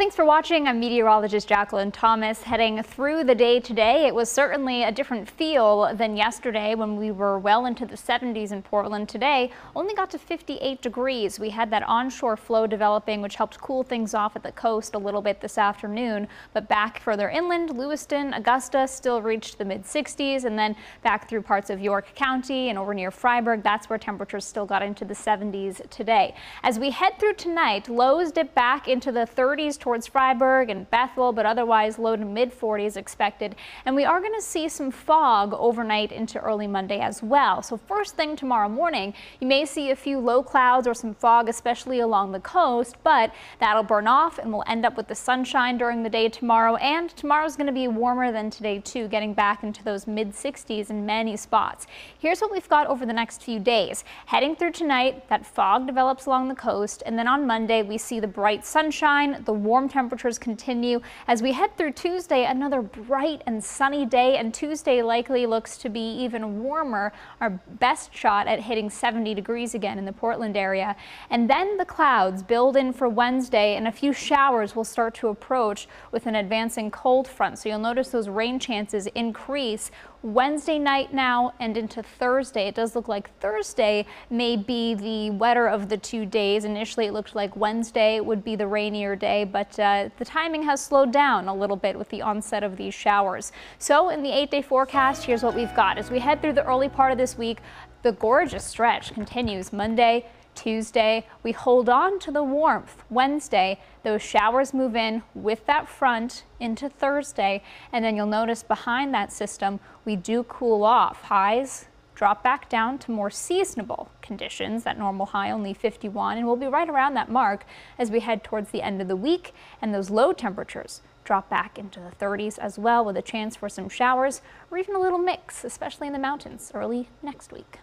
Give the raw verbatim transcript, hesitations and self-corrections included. Thanks for watching. I'm meteorologist Jacqueline Thomas. Heading through the day today, it was certainly a different feel than yesterday when we were well into the seventies in Portland. Today, only got to fifty-eight degrees. We had that onshore flow developing, which helped cool things off at the coast a little bit this afternoon. But back further inland, Lewiston, Augusta still reached the mid sixties, and then back through parts of York County and over near Freiburg, that's where temperatures still got into the seventies today. As we head through tonight, lows dip back into the thirties towards Freiburg and Bethel, but otherwise low to mid forties expected. And we are going to see some fog overnight into early Monday as well. So first thing tomorrow morning, you may see a few low clouds or some fog, especially along the coast, but that'll burn off and we'll end up with the sunshine during the day tomorrow. And tomorrow's going to be warmer than today too, getting back into those mid sixties in many spots. Here's what we've got over the next few days. Heading through tonight, that fog develops along the coast, and then on Monday we see the bright sunshine, the warm temperatures continue as we head through Tuesday. Another bright and sunny day, and Tuesday likely looks to be even warmer. Our best shot at hitting seventy degrees again in the Portland area. And then the clouds build in for Wednesday, and a few showers will start to approach with an advancing cold front. So you'll notice those rain chances increase Wednesday night now and into Thursday. It does look like Thursday may be the wetter of the two days. Initially, it looked like Wednesday would be the rainier day, but uh, the timing has slowed down a little bit with the onset of these showers. So in the eight-day forecast, here's what we've got. As we head through the early part of this week, the gorgeous stretch continues Monday, Tuesday. We hold on to the warmth Wednesday. Those showers move in with that front into Thursday, and then you'll notice behind that system we do cool off. Highs drop back down to more seasonable conditions, that normal high only fifty-one, and we'll be right around that mark as we head towards the end of the week, and those low temperatures drop back into the thirties as well, with a chance for some showers or even a little mix, especially in the mountains early next week.